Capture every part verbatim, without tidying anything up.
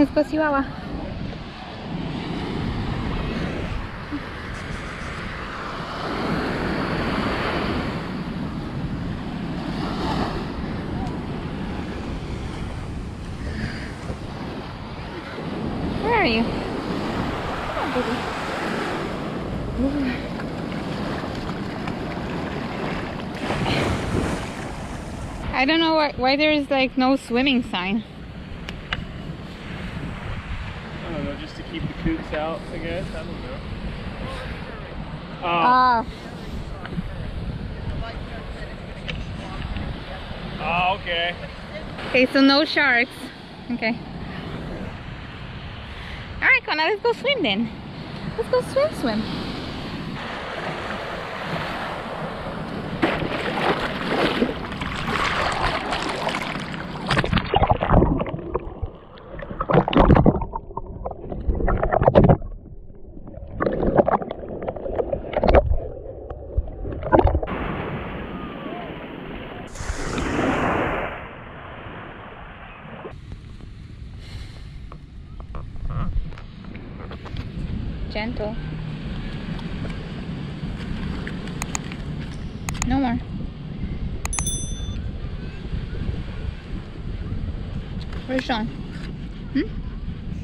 jest posiłała. Where are you? Come on, baby. Move. I don't know why, why there is like no swimming sign. I don't know, just to keep the kooks out, I guess. I don't know. Oh. Ah. Oh, okay. Okay, so no sharks. Okay. All right, Connor, let's go swim then. Let's go swim, swim. Gentle. No more. Where's John? Hmm?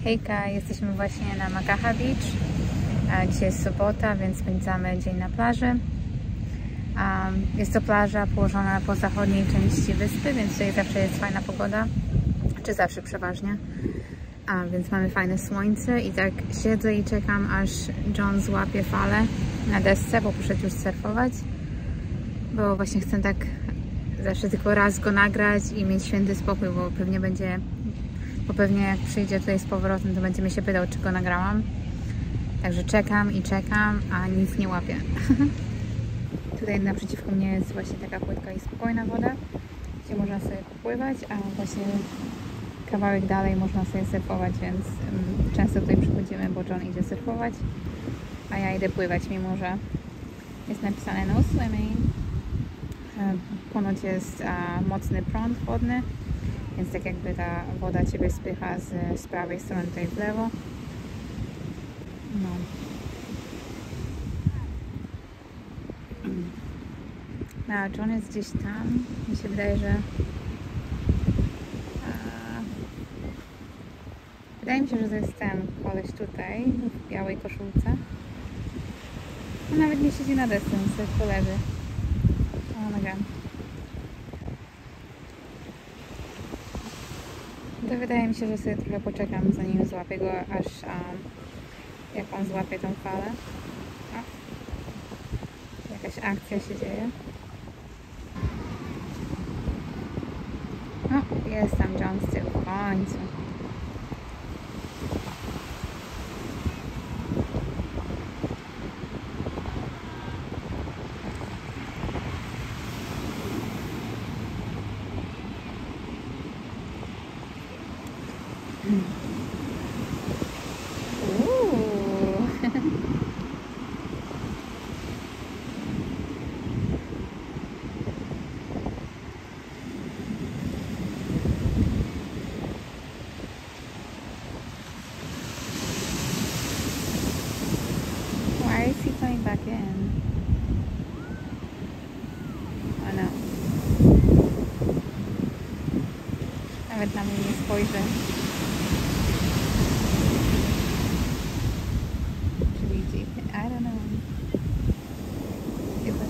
Hejka, jesteśmy właśnie na Makaha Beach. A dzisiaj jest sobota, więc spędzamy dzień na plaży. Um, jest to plaża położona po zachodniej części wyspy, więc tutaj zawsze jest fajna pogoda. Czy zawsze przeważnie. A, więc mamy fajne słońce i tak siedzę i czekam, aż John złapie falę na desce, bo poszedł już surfować, bo właśnie chcę tak zawsze tylko raz go nagrać i mieć święty spokój, bo pewnie będzie, bo pewnie jak przyjdzie tutaj z powrotem, to będzie mi się pytał, czy go nagrałam. Także czekam i czekam, a nic nie łapię. Tutaj naprzeciwko mnie jest właśnie taka płytka i spokojna woda, gdzie można sobie popływać, a właśnie kawałek dalej można sobie surfować, więc um, często tutaj przychodzimy, bo John idzie surfować, a ja idę pływać, mimo że jest napisane no swimming. E, ponoć jest a, mocny prąd wodny, więc tak jakby ta woda Ciebie spycha z, z prawej strony tutaj w lewo. No. A John jest gdzieś tam, mi się wydaje, że Wydaje mi się, że to jest ten koleś tutaj, w białej koszulce. No, nawet nie siedzi na desce, więc sobie poleży. O, nagrałam. To wydaje mi się, że sobie trochę poczekam, zanim złapię go, aż um, jak on złapie tą falę. O, jakaś akcja się dzieje. O, jest tam John Steele w końcu. Nawet na mnie nie spojrzy. Czy widzi? I don't know. Chyba.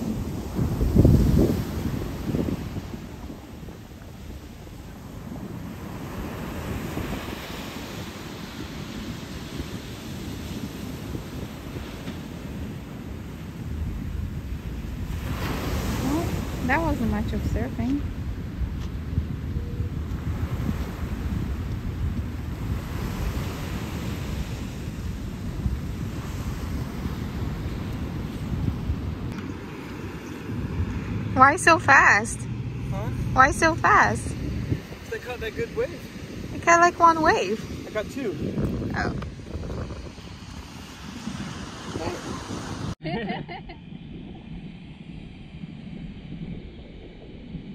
Well, that wasn't much of surfing. Why so fast? Huh? Why so fast? They caught that good wave. I caught like one wave. I got two. Oh.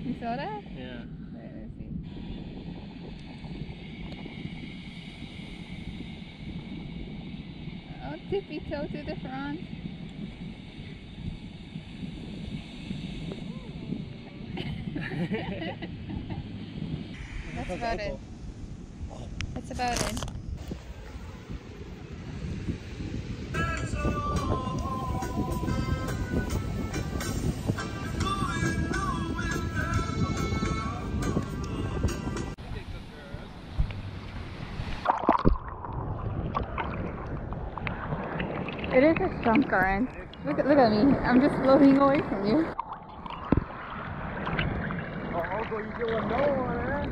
You saw that? Yeah. out tippy-toe to the front. That's about it. That's about it. It is a strong current. Look at look at me. I'm just floating away from you. Oh, you're going nowhere.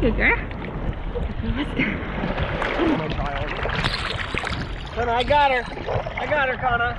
Good girl. My child. Connor, I got her. I got her, Connor.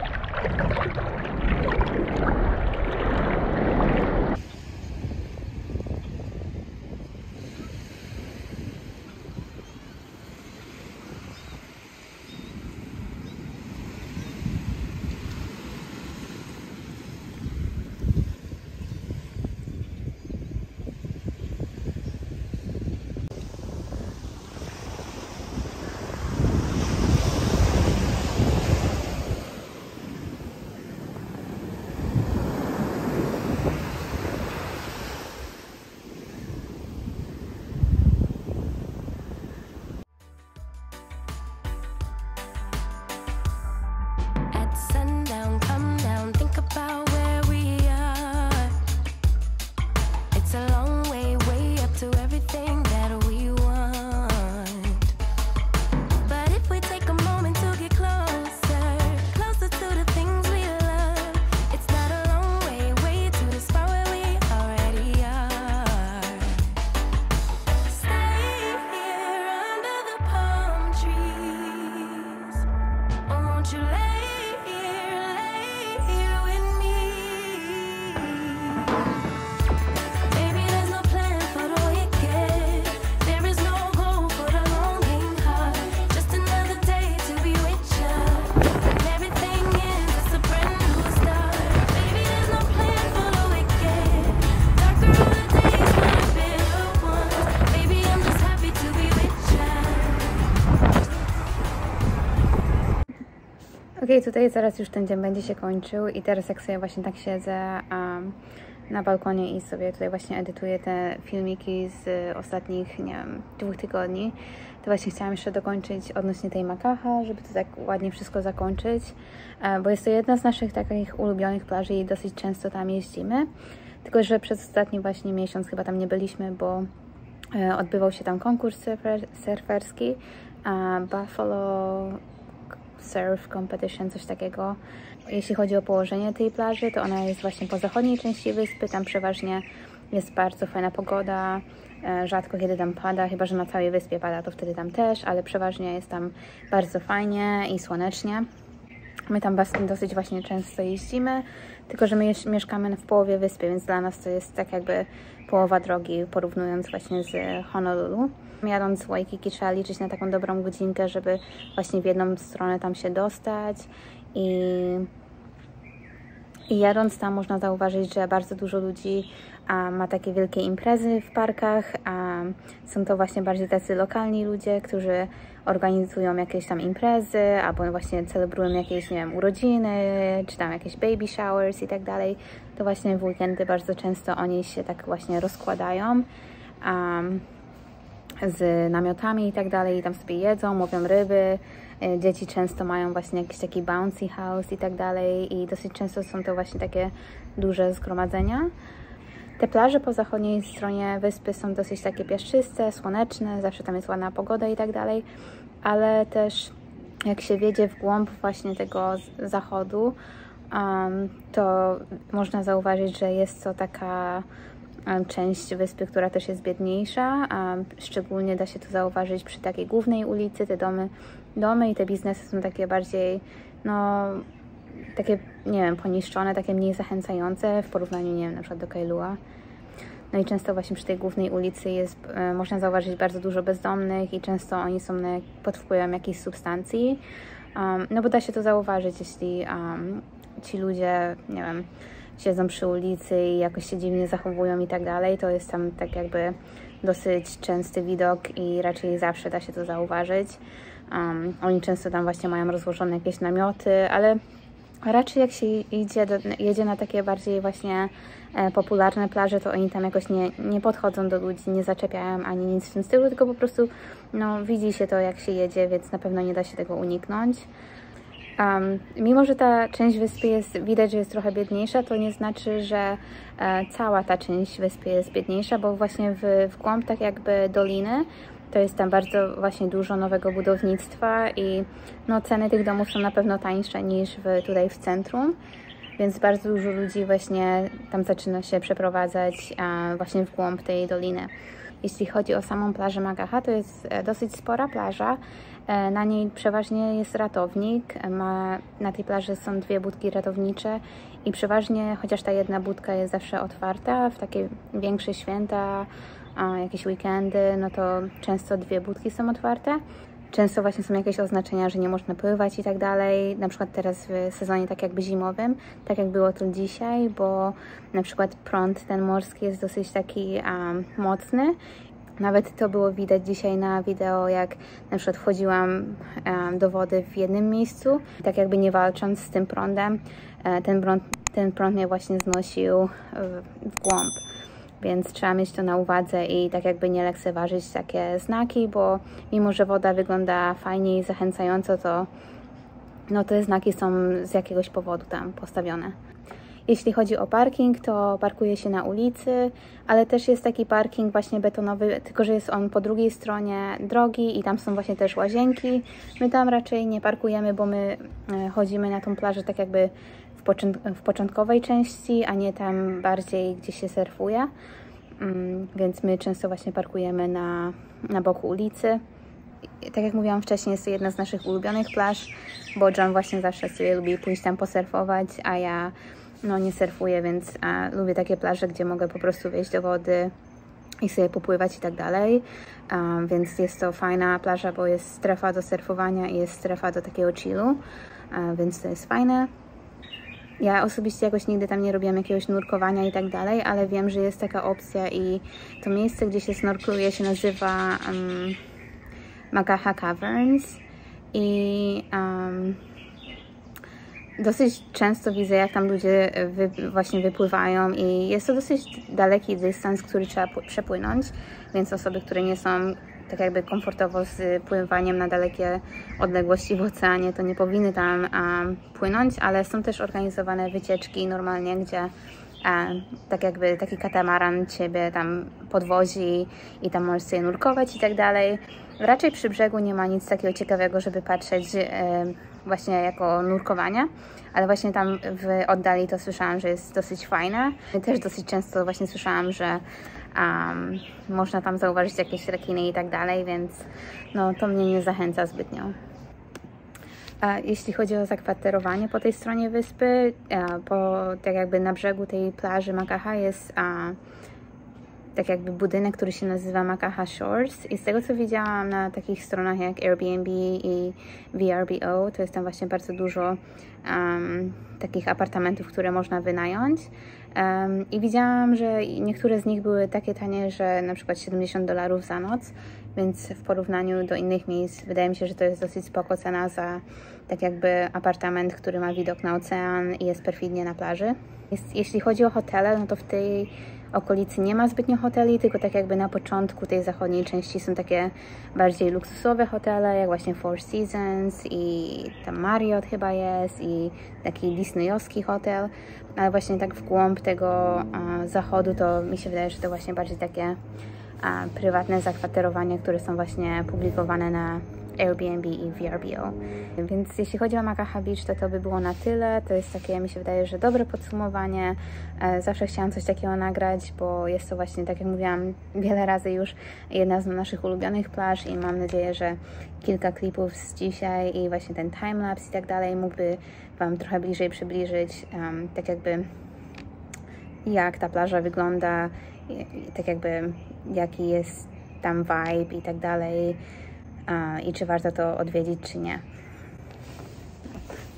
Okej, okay, tutaj zaraz już ten dzień będzie się kończył i teraz jak sobie właśnie tak siedzę um, na balkonie i sobie tutaj właśnie edytuję te filmiki z y, ostatnich, nie wiem, dwóch tygodni, to właśnie chciałam jeszcze dokończyć odnośnie tej Makaha, żeby to tak ładnie wszystko zakończyć, e, bo jest to jedna z naszych takich ulubionych plaży i dosyć często tam jeździmy, tylko że przez ostatni właśnie miesiąc chyba tam nie byliśmy, bo e, odbywał się tam konkurs surfer, surferski, e, Buffalo Surf Competition, coś takiego. Jeśli chodzi o położenie tej plaży, to ona jest właśnie po zachodniej części wyspy, tam przeważnie jest bardzo fajna pogoda, rzadko kiedy tam pada, chyba że na całej wyspie pada, to wtedy tam też, ale przeważnie jest tam bardzo fajnie i słonecznie. My tam dosyć właśnie często jeździmy, tylko że my mieszkamy w połowie wyspy, więc dla nas to jest tak jakby połowa drogi, porównując właśnie z Honolulu. Jadąc z Waikiki trzeba liczyć na taką dobrą godzinkę, żeby właśnie w jedną stronę tam się dostać i, i jadąc tam można zauważyć, że bardzo dużo ludzi a, ma takie wielkie imprezy w parkach, a są to właśnie bardziej tacy lokalni ludzie, którzy organizują jakieś tam imprezy albo właśnie celebrują jakieś, nie wiem, urodziny czy tam jakieś baby showers i tak dalej. To właśnie w weekendy bardzo często oni się tak właśnie rozkładają um, z namiotami i tak dalej i tam sobie jedzą, łowią ryby. Dzieci często mają właśnie jakiś taki bouncy house i tak dalej i dosyć często są to właśnie takie duże zgromadzenia. Te plaże po zachodniej stronie wyspy są dosyć takie piaszczyste, słoneczne, zawsze tam jest ładna pogoda i tak dalej, ale też jak się wiedzie w głąb właśnie tego zachodu, um, to można zauważyć, że jest to taka um, część wyspy, która też jest biedniejsza, um, szczególnie da się to zauważyć przy takiej głównej ulicy, te domy, domy i te biznesy są takie bardziej, no, takie, nie wiem, poniszczone, takie mniej zachęcające w porównaniu, nie wiem, na przykład do Kailua. No i często właśnie przy tej głównej ulicy jest, e, można zauważyć bardzo dużo bezdomnych i często oni są pod wpływem jakichś substancji, Um, no bo da się to zauważyć, jeśli um, ci ludzie, nie wiem, siedzą przy ulicy i jakoś się dziwnie zachowują i tak dalej, to jest tam tak jakby dosyć częsty widok i raczej zawsze da się to zauważyć. Um, oni często tam właśnie mają rozłożone jakieś namioty, ale raczej jak się idzie do, jedzie na takie bardziej właśnie e, popularne plaże, to oni tam jakoś nie, nie podchodzą do ludzi, nie zaczepiają ani nic w tym stylu, tylko po prostu no, widzi się to jak się jedzie, więc na pewno nie da się tego uniknąć. Um, mimo, że ta część wyspy jest, widać, że jest trochę biedniejsza, to nie znaczy, że e, cała ta część wyspy jest biedniejsza, bo właśnie w, w głąb tak jakby doliny to jest tam bardzo właśnie dużo nowego budownictwa i no, ceny tych domów są na pewno tańsze niż w, tutaj w centrum, więc bardzo dużo ludzi właśnie tam zaczyna się przeprowadzać e, właśnie w głąb tej doliny. Jeśli chodzi o samą plażę Makaha, to jest dosyć spora plaża. Na niej przeważnie jest ratownik. Ma, na tej plaży są dwie budki ratownicze i przeważnie, chociaż ta jedna budka jest zawsze otwarta, w takie większe święta, jakieś weekendy, no to często dwie budki są otwarte. Często właśnie są jakieś oznaczenia, że nie można pływać i tak dalej, na przykład teraz w sezonie tak jakby zimowym, tak jak było to dzisiaj, bo na przykład prąd ten morski jest dosyć taki um, mocny. Nawet to było widać dzisiaj na wideo, jak na przykład wchodziłam um, do wody w jednym miejscu, tak jakby nie walcząc z tym prądem, ten prąd, ten prąd mnie właśnie znosił w, w głąb. Więc trzeba mieć to na uwadze i tak jakby nie lekceważyć takie znaki, bo mimo, że woda wygląda fajnie i zachęcająco, to no, te znaki są z jakiegoś powodu tam postawione. Jeśli chodzi o parking, to parkuje się na ulicy, ale też jest taki parking właśnie betonowy, tylko że jest on po drugiej stronie drogi i tam są właśnie też łazienki. My tam raczej nie parkujemy, bo my chodzimy na tą plażę tak jakby w początkowej części, a nie tam bardziej, gdzie się surfuje, więc my często właśnie parkujemy na, na boku ulicy. I tak jak mówiłam wcześniej, jest to jedna z naszych ulubionych plaż, bo John właśnie zawsze sobie lubi pójść tam posurfować, a ja no, nie surfuję, więc a, lubię takie plaże, gdzie mogę po prostu wejść do wody i sobie popływać i tak dalej, um, więc jest to fajna plaża, bo jest strefa do surfowania i jest strefa do takiego chillu, um, więc to jest fajne. Ja osobiście jakoś nigdy tam nie robiłam jakiegoś nurkowania i tak dalej, ale wiem, że jest taka opcja i to miejsce, gdzie się snorkluje, się nazywa um, Makaha Caverns i um, dosyć często widzę, jak tam ludzie wy, właśnie wypływają i jest to dosyć daleki dystans, który trzeba przepłynąć, więc osoby, które nie są tak jakby komfortowo z pływaniem na dalekie odległości w oceanie, to nie powinny tam um, płynąć, ale są też organizowane wycieczki normalnie, gdzie um, tak jakby taki katamaran ciebie tam podwozi i tam możesz sobie nurkować i tak dalej. Raczej przy brzegu nie ma nic takiego ciekawego, żeby patrzeć um, właśnie jako nurkowania, ale właśnie tam w oddali to słyszałam, że jest dosyć fajne. Też dosyć często właśnie słyszałam, że Um, można tam zauważyć jakieś rekiny i tak dalej, więc no, to mnie nie zachęca zbytnio. A jeśli chodzi o zakwaterowanie po tej stronie wyspy, bo tak jakby na brzegu tej plaży Makaha jest a, tak jakby budynek, który się nazywa Makaha Shores i z tego co widziałam na takich stronach jak Airbnb i V R B O, to jest tam właśnie bardzo dużo um, takich apartamentów, które można wynająć. Um, I widziałam, że niektóre z nich były takie tanie, że na przykład siedemdziesiąt dolarów za noc, więc w porównaniu do innych miejsc wydaje mi się, że to jest dosyć spoko cena za tak jakby apartament, który ma widok na ocean i jest perfidnie na plaży. Jest, jeśli chodzi o hotele, no to w tej okolicy nie ma zbytnio hoteli, tylko tak jakby na początku tej zachodniej części są takie bardziej luksusowe hotele, jak właśnie Four Seasons i tam Marriott chyba jest i taki disneyowski hotel, ale właśnie tak w głąb tego a, zachodu to mi się wydaje, że to właśnie bardziej takie a, prywatne zakwaterowania, które są właśnie publikowane na Airbnb i V R B O. Więc jeśli chodzi o Makaha Beach, to to by było na tyle. To jest takie, mi się wydaje, że dobre podsumowanie. Zawsze chciałam coś takiego nagrać, bo jest to właśnie, tak jak mówiłam wiele razy już, jedna z naszych ulubionych plaż i mam nadzieję, że kilka klipów z dzisiaj i właśnie ten timelapse i tak dalej mógłby Wam trochę bliżej przybliżyć, um, tak jakby jak ta plaża wygląda, i, i tak jakby jaki jest tam vibe i tak dalej. I czy warto to odwiedzić, czy nie.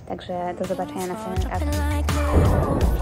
Także do zobaczenia na samym razie.